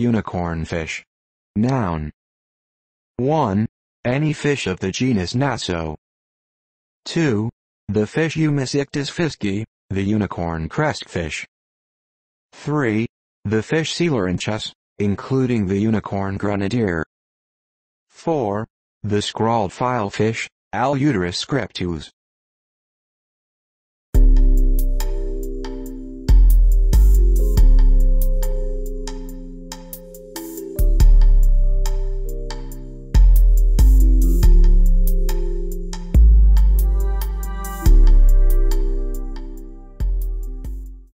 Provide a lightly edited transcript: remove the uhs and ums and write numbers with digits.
Unicorn fish. Noun. 1. Any fish of the genus Naso. 2. The fish Eumisictus fiski, the unicorn crestfish. 3. The fish Sealerinchus, including the unicorn grenadier. 4. The scrawled filefish, Aluterus scriptus.